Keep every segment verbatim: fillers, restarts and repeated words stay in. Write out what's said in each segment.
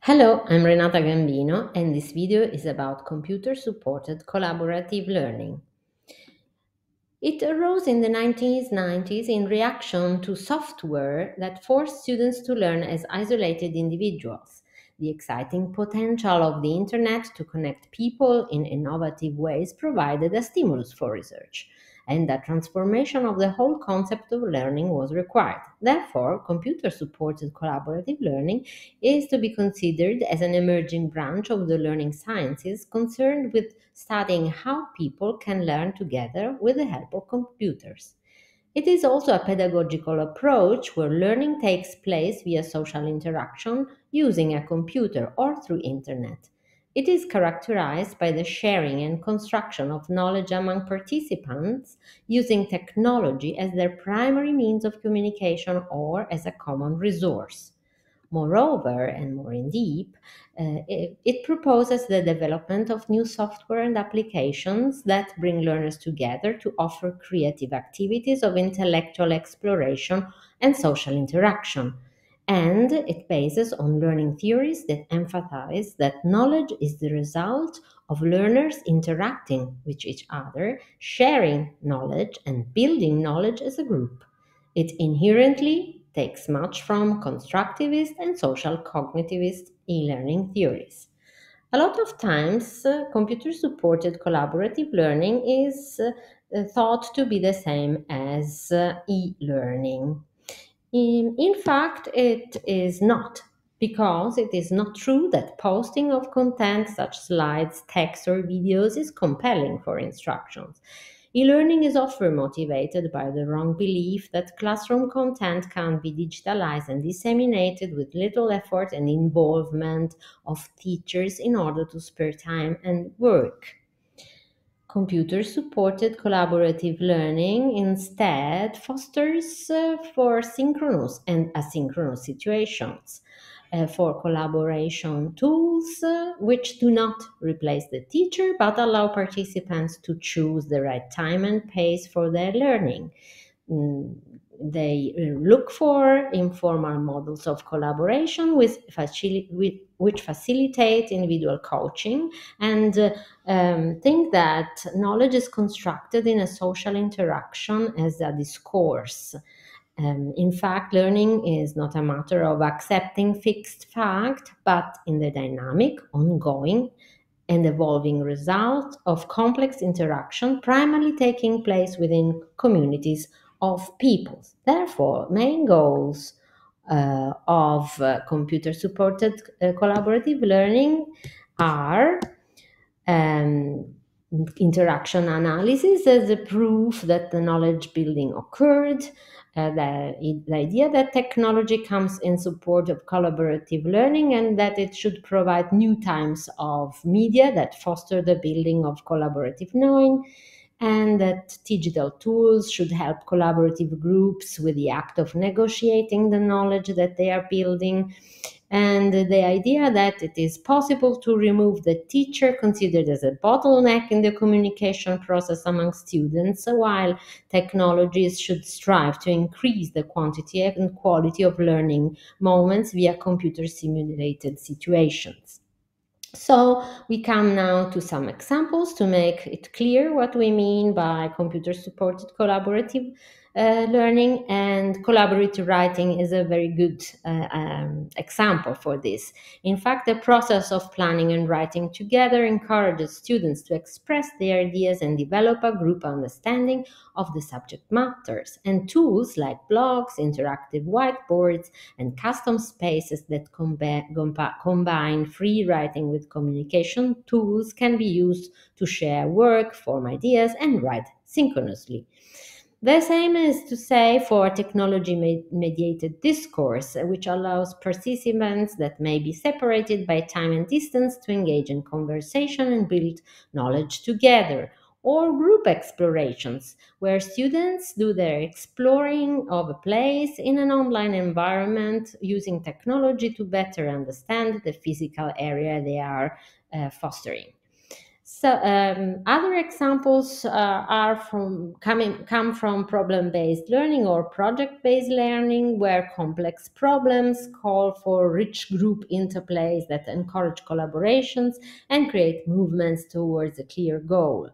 Hello, I'm Renata Gambino and this video is about computer-supported collaborative learning. It arose in the nineteen nineties in reaction to software that forced students to learn as isolated individuals, the exciting potential of the internet to connect people in innovative ways provided a stimulus for research, and that transformation of the whole concept of learning was required. Therefore, computer-supported collaborative learning is to be considered as an emerging branch of the learning sciences concerned with studying how people can learn together with the help of computers. It is also a pedagogical approach where learning takes place via social interaction using a computer or through internet. It is characterized by the sharing and construction of knowledge among participants using technology as their primary means of communication or as a common resource. Moreover, and more in deep, uh, it, it proposes the development of new software and applications that bring learners together to offer creative activities of intellectual exploration and social interaction. And it bases on learning theories that emphasize that knowledge is the result of learners interacting with each other, sharing knowledge, and building knowledge as a group. It inherently takes much from constructivist and social cognitivist e-learning theories. A lot of times, uh, computer-supported collaborative learning is uh, thought to be the same as uh, e-learning. In, in fact, it is not, because it is not true that posting of content such as slides, text, or videos is compelling for instructions. E-learning is often motivated by the wrong belief that classroom content can be digitalized and disseminated with little effort and involvement of teachers in order to spare time and work. Computer-supported collaborative learning instead fosters uh, for synchronous and asynchronous situations, uh, for collaboration tools uh, which do not replace the teacher but allow participants to choose the right time and pace for their learning. Mm, they look for informal models of collaboration with facil with, which facilitate individual coaching and uh, um, think that knowledge is constructed in a social interaction as a discourse. Um, in fact, learning is not a matter of accepting fixed fact, but in the dynamic, ongoing, and evolving result of complex interaction primarily taking place within communities of peoples. Therefore, main goals uh, of uh, computer-supported uh, collaborative learning are um, interaction analysis as a proof that the knowledge building occurred, uh, the, the idea that technology comes in support of collaborative learning and that it should provide new types of media that foster the building of collaborative knowing, and that digital tools should help collaborative groups with the act of negotiating the knowledge that they are building, and the idea that it is possible to remove the teacher considered as a bottleneck in the communication process among students, while technologies should strive to increase the quantity and quality of learning moments via computer-simulated situations. So we come now to some examples to make it clear what we mean by computer-supported collaborative uh, learning, and collaborative writing is a very good uh, um, example for this. In fact, the process of planning and writing together encourages students to express their ideas and develop a group understanding of the subject matters, and tools like blogs, interactive whiteboards, and custom spaces that combi- combine free writing with communication tools can be used to share work, form ideas, and write synchronously. The same is to say for technology-mediated discourse, which allows participants that may be separated by time and distance to engage in conversation and build knowledge together, or group explorations, where students do their exploring of a place in an online environment using technology to better understand the physical area they are uh, fostering. So, um, other examples uh, are from coming come from problem-based learning or project-based learning, where complex problems call for rich group interplays that encourage collaborations and create movements towards a clear goal.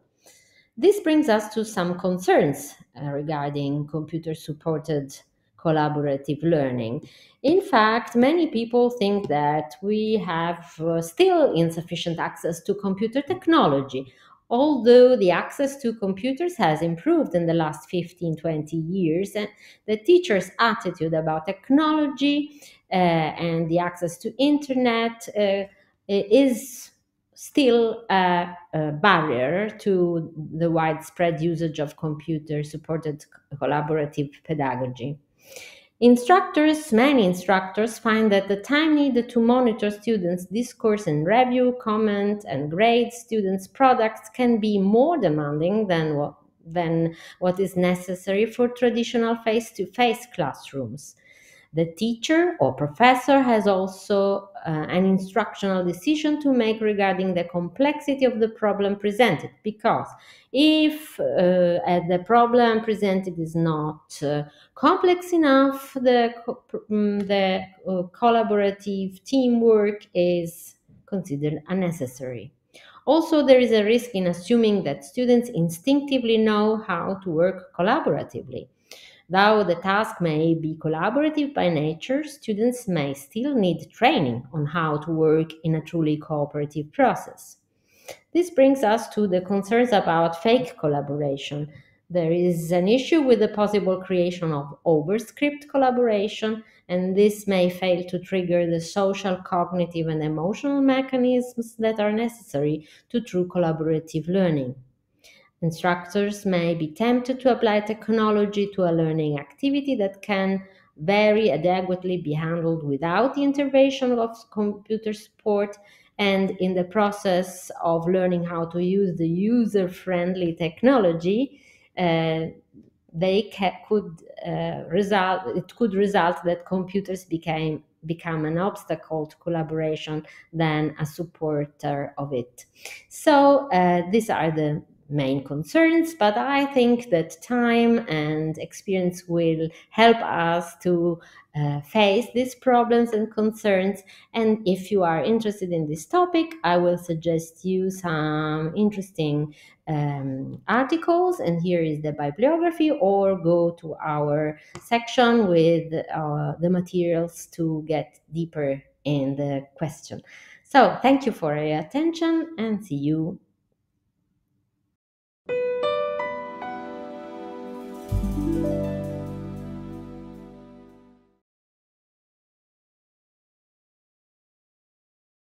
This brings us to some concerns uh, regarding computer-supported collaborative learning. In fact, many people think that we have uh, still insufficient access to computer technology, although the access to computers has improved in the last fifteen to twenty years, and the teachers' attitude about technology uh, and the access to internet uh, is still a, a barrier to the widespread usage of computer-supported collaborative pedagogy. Instructors, many instructors find that the time needed to monitor students' discourse and review, comment and grade students' products can be more demanding than what, than what is necessary for traditional face-to-face classrooms. The teacher or professor has also uh, an instructional decision to make regarding the complexity of the problem presented, because if uh, the problem presented is not uh, complex enough, the, co the uh, collaborative teamwork is considered unnecessary. Also, there is a risk in assuming that students instinctively know how to work collaboratively. Though the task may be collaborative by nature, students may still need training on how to work in a truly cooperative process. This brings us to the concerns about fake collaboration. There is an issue with the possible creation of overscript collaboration, and this may fail to trigger the social, cognitive, and emotional mechanisms that are necessary to true collaborative learning. Instructors may be tempted to apply technology to a learning activity that can very adequately be handled without the intervention of computer support, and in the process of learning how to use the user-friendly technology, uh, they could uh, result. It could result that computers became become an obstacle to collaboration than a supporter of it. So uh, these are the main concerns, but I think that time and experience will help us to uh, face these problems and concerns. And if you are interested in this topic, I will suggest you some interesting um, articles, and here is the bibliography, or go to our section with uh, the materials to get deeper in the question. So thank you for your attention, and see you. Thank you.